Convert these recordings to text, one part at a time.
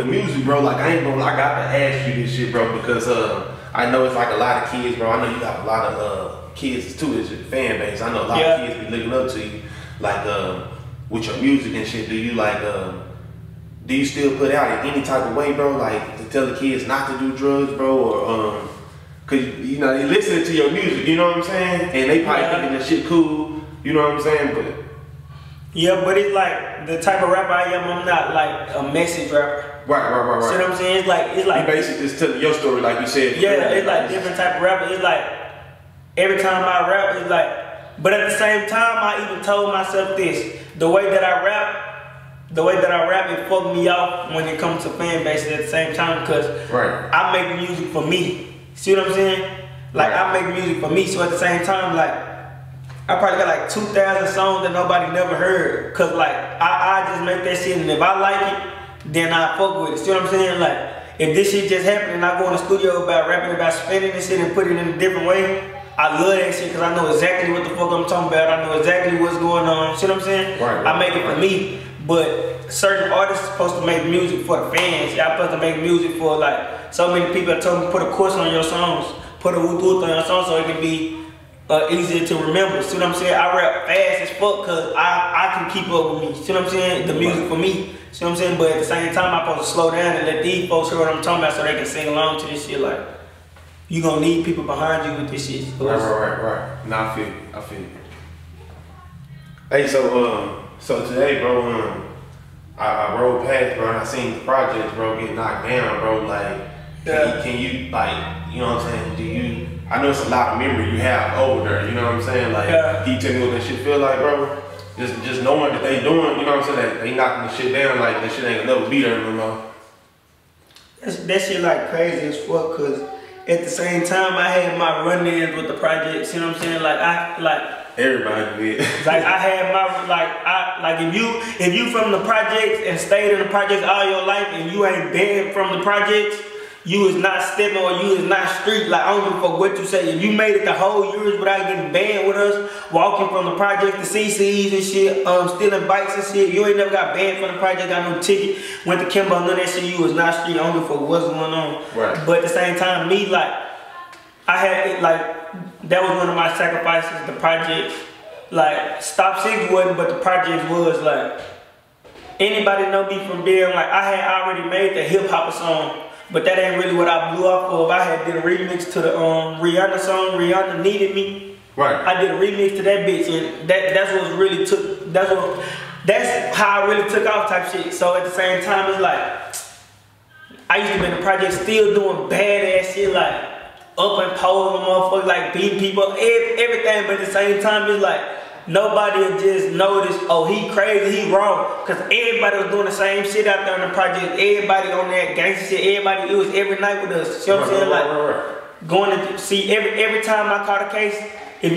the music, bro, like I ain't gonna, like, I gotta ask you this shit, bro, because I know it's like a lot of kids, bro. I know you got a lot of kids too. It's your fan base. I know a lot of kids be looking up to you, like with your music and shit. Do you like do you still put out in any type of way, bro? Like to tell the kids not to do drugs, bro, or cause you know they listening to your music. You know what I'm saying? And they probably thinking that shit cool. You know what I'm saying? But yeah, but it's like the type of rapper I am. I'm not like a message rapper. Right. See what I'm saying? It's like you basically just telling your story, like you said. Yeah, it's like different type of rapper. It's like every time I rap, it's like. But at the same time, I even told myself this: the way that I rap, it fucked me up when it comes to fan base. At the same time, because I make music for me. See what I'm saying? Like I make music for me. So at the same time, like. I probably got like 2,000 songs that nobody never heard. Cause like, I just make that shit, and if I like it, then I fuck with it. See what I'm saying? Like, if this shit just happened and I go in the studio about rapping, about spinning this shit and put it in a different way, I love that shit cause I know exactly what the fuck I'm talking about. I know exactly what's going on. See what I'm saying? I make it for me. But certain artists are supposed to make music for the fans. Y'all supposed to make music for like, so many people that told me put a course on your songs, put a woot-woot on your songs so it can be easier to remember. See what I'm saying? I rap fast as fuck cause I can keep up with me. See what I'm saying? The music for me. See what I'm saying? But at the same time, I'm supposed to slow down and let these folks hear what I'm talking about so they can sing along to this shit. Like, you gonna need people behind you with this shit. So right. Nah, I feel you. Hey, so today, bro, I rode past, bro, and I seen the projects, bro, get knocked down, bro. Like, can you like, you know what I'm saying? Do you? I know it's a lot of memory you have over there, you know what I'm saying? Like, can you tell me what that shit feel like, bro? Just knowing that they doing, you know what I'm saying? They knocking the shit down, like, that shit ain't gonna never be there no more. That shit, like, crazy as fuck, cause at the same time, I had my run-ins with the projects, you know what I'm saying? Like, everybody did. Like, I had my, if you from the projects and stayed in the projects all your life and you ain't been from the projects, you is not stepping or you is not street. Like, I don't give a fuck what you say. If you made it the whole years without getting banned with us, walking from the project to CCs and shit, stealing bikes and shit, you ain't never got banned from the project, got no ticket, went to Kimbo, none of that shit, you was not street. I don't give a fuck what's going on. Right. But at the same time, me, like, I had it, like, that was one of my sacrifices, the project. Like, Stop Six wasn't, but the project was, like, anybody know me from there? Like, I had already made the hip-hop song. But that ain't really what I blew off of. I had did a remix to the Rihanna song, Rihanna Needed Me. Right. I did a remix to that bitch, and that's how I really took off type shit. So at the same time, it's like, I used to be in the project still doing badass shit, like up and pole and motherfuckers, like beating people, everything, but at the same time, it's like, nobody just noticed, oh, he crazy, he wrong. Cause everybody was doing the same shit out there on the project. Everybody on that gangster shit, everybody, it was every night with us. You know what I'm saying? Like, going to see, every time I caught a case, if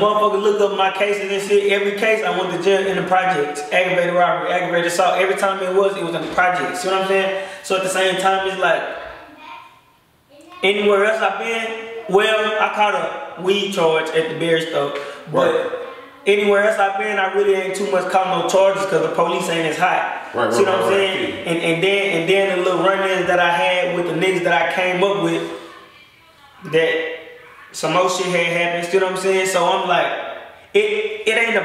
motherfucker look up my cases and shit, every case I went to jail in the project. Aggravated robbery, aggravated assault, every time it was in the project. See what I'm saying? So at the same time, it's like, anywhere else I've been, well, I caught a weed charge at the beer store, but anywhere else I've been, I really ain't too much caught no charges because the police ain't as hot. See what I'm saying? Right. And then the little run-ins that I had with the niggas that I came up with, that some more shit had happened. See what I'm saying? So I'm like, it ain't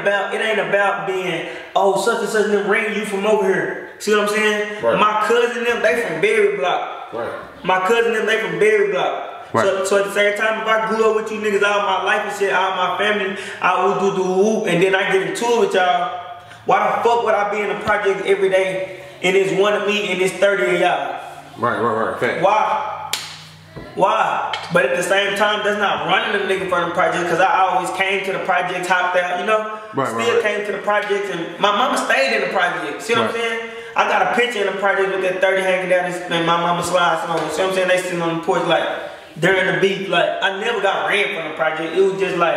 about being, oh, such and such them ring you from over here. See what I'm saying? Right. My cousin them, they from Berry Block. Right. My cousin them, they from Berry Block. Right. So at the same time, if I grew up with you niggas all my life and shit, all my family, I would do, and then I get into it with y'all, why the fuck would I be in a project every day and it's one of me and it's 30 of y'all? Right, fact. Why? But at the same time, that's not running a nigga for the project because I always came to the project, hopped out, you know? Came to the project, and my mama stayed in the project, see what I'm saying? I got a picture in the project with that 30 hanging down and my mama slides on, see what I'm saying? They sitting on the porch like, during the beat, like, I never got ran from the project. It was just like,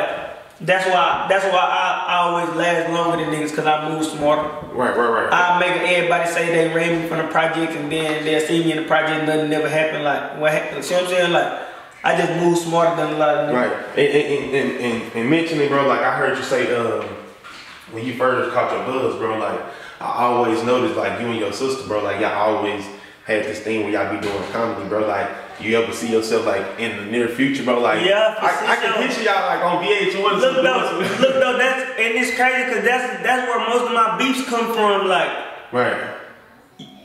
that's why I always last longer than niggas, cause I move smarter. Right. I make everybody say they ran me from the project, and then they'll see me in the project, nothing never happened. Like, what happened? See what I'm saying? Like, I just move smarter than a lot of niggas. Right. And mentioning, bro, like I heard you say, when you first caught your buzz, bro, like I always noticed, like you and your sister, bro, like y'all always had this thing where y'all be doing comedy, bro. Like, you ever see yourself like in the near future, bro? Like, yeah, I can picture y'all like on VH1. Look though, that's, and it's crazy because that's where most of my beefs come from. Like, right.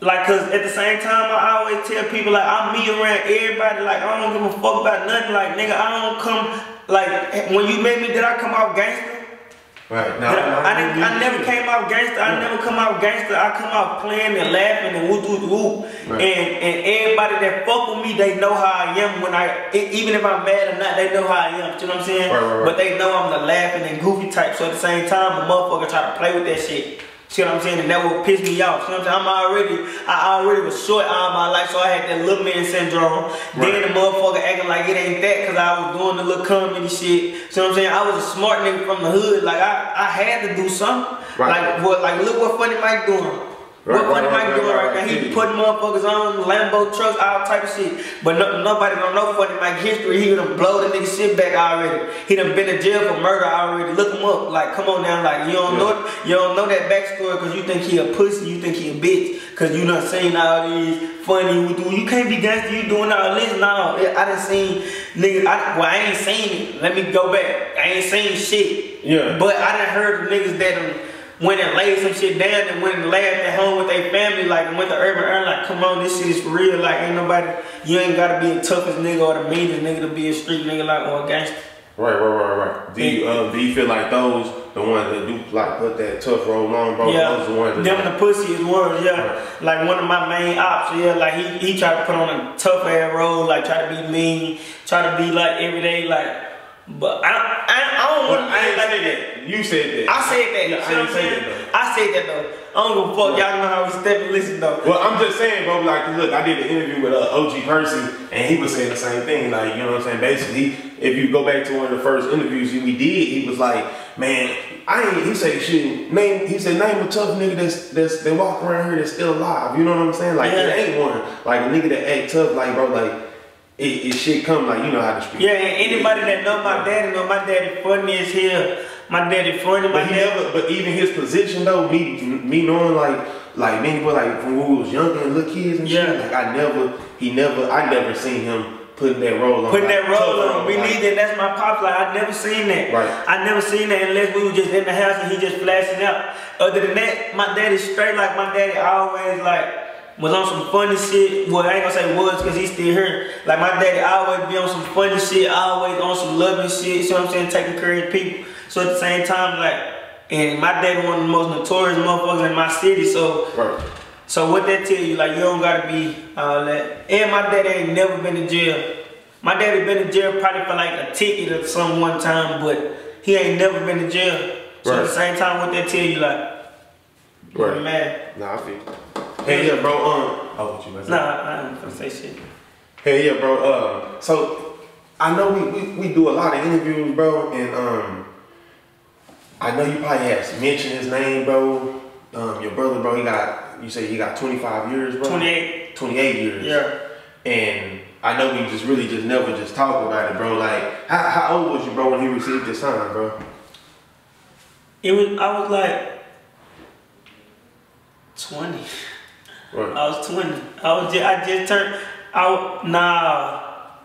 Like, cause at the same time, I always tell people like I'm me around everybody. Like, I don't give a fuck about nothing. Like, nigga, I don't come. Like, when you met me, did I come out gangster? Right. No, I never came out gangster. I never come out gangster. I come out playing and laughing and whoop whoop whoop. Right. And everybody that fuck with me, they know how I am. When I, even if I'm mad or not, they know how I am. You know what I'm saying? Right. But they know I'm the laughing and goofy type. So at the same time, a motherfucker try to play with that shit. See what I'm saying? And that would piss me off. See what I'm saying? I already was short all my life, so I had that little man syndrome. Right. Then the motherfucker acting like it ain't that because I was doing the little comedy shit. See what I'm saying? I was a smart nigga from the hood. Like, I had to do something. Right. Like look what Funny Mike doing. Right, what Funny Mike doing right now? He be putting motherfuckers on Lambo trucks, all type of shit. But nobody don't know Funny Mike history. He done blow the nigga shit back already. He done been in jail for murder already. Look him up. Like, come on now. Like, you don't know that backstory because you think he a pussy, you think he a bitch, because you done seen all these funny. You can't be gangster. You doing all this now. I done seen niggas. I ain't seen it. Let me go back. I ain't seen shit. Yeah. But I done heard the niggas that done went and laid some shit down and went and laughed at home with their family, like, and went to Urban Air, like, come on, this shit is real, like, ain't nobody, you ain't gotta be the toughest nigga or the meanest nigga to be a street nigga, like, or a gangster. Right. Do you feel like those, the ones that do, like, put that tough roll on, bro, yeah, those the ones that, them like, the pussy is ones, yeah, right. Like, one of my main ops, yeah, like, he tried to put on a tough ass roll, like, try to be mean, try to be, like, everyday, like, but I don't want to be like that. You said that. I said that. No, I said that though. I don't give a fuck. Y'all know how we step and listen though. Well, I'm just saying, bro. Like, look, I did an interview with OG Percy, and he was saying the same thing. Like, you know what I'm saying? Basically, if you go back to one of the first interviews we did, he was like, man, he said, shit, name a tough nigga that walk around here that's still alive. You know what I'm saying? Like, there ain't one. Like, a nigga that act tough, like, bro, like. It shit come, like, you know how to speak. Yeah, and anybody that know my daddy know my daddy funny as hell. My daddy funny, but even his position though, me knowing like many people like from when we was younger and little kids and shit, like I never seen him putting that roll on. We need that. That's my pops. Like, I never seen that. Right. I never seen that unless we were just in the house and he just flashing out. Other than that, my daddy's straight. Like, my daddy always like was on some funny shit. Well, I ain't gonna say was because he's still here. Like, my daddy always be on some funny shit, always on some loving shit, you know what I'm saying, taking care of people. So at the same time, like, and my daddy one of the most notorious motherfuckers in my city, so right. So what that tell you, like, you don't gotta be all that. And my daddy ain't never been in jail. My daddy been in jail probably for like a ticket or something one time, but he ain't never been in jail. So right. At the same time, what that tell you, like, right. Man. Nah, I feel you. Hey, yeah, bro. I ain't gonna say shit. Hey, yeah, bro. So I know we do a lot of interviews, bro, and I know you probably have mentioned his name, bro. Your brother, bro. You say he got 25 years, bro. 28. 28 years. Yeah. And I know we just never just talk about it, bro. Like, how old was you, bro, when he received this sign, bro? I was like 20. Right. I was 20. I just turned out.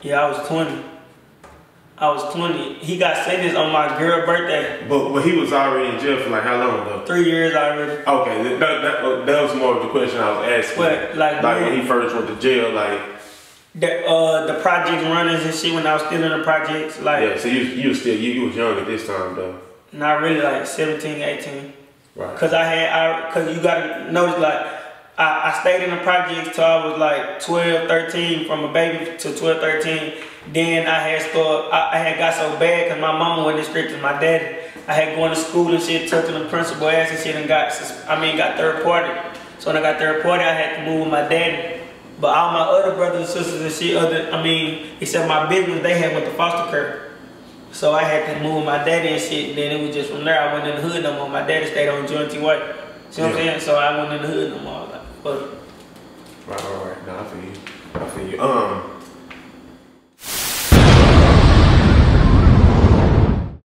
Yeah, I was 20. He got sentenced on my girl birthday. But he was already in jail for like how long though? 3 years already. Okay, that was more of the question I was asking. But like when he first went to jail, like the project runners and shit. When I was still in the projects, like yeah. So you was young at this time though. Not really, like 17, 18. Right. Cause cause you gotta notice, like, I stayed in the projects till I was like 12, 13, from a baby to 12, 13. Then I had got so bad cause my mama wasn't stricter than my daddy. I had gone to school and shit, touching the principal ass and shit, and got third party. So when I got third party, I had to move with my daddy. But all my other brothers and sisters and shit, except my big ones, they had went to foster care. So I had to move with my daddy and shit, and then it was just from there. I wasn't in the hood no more. My daddy stayed on Joint White. See what I'm saying? So I wasn't in the hood no more. I was like, fuck. Right. No, I feel you.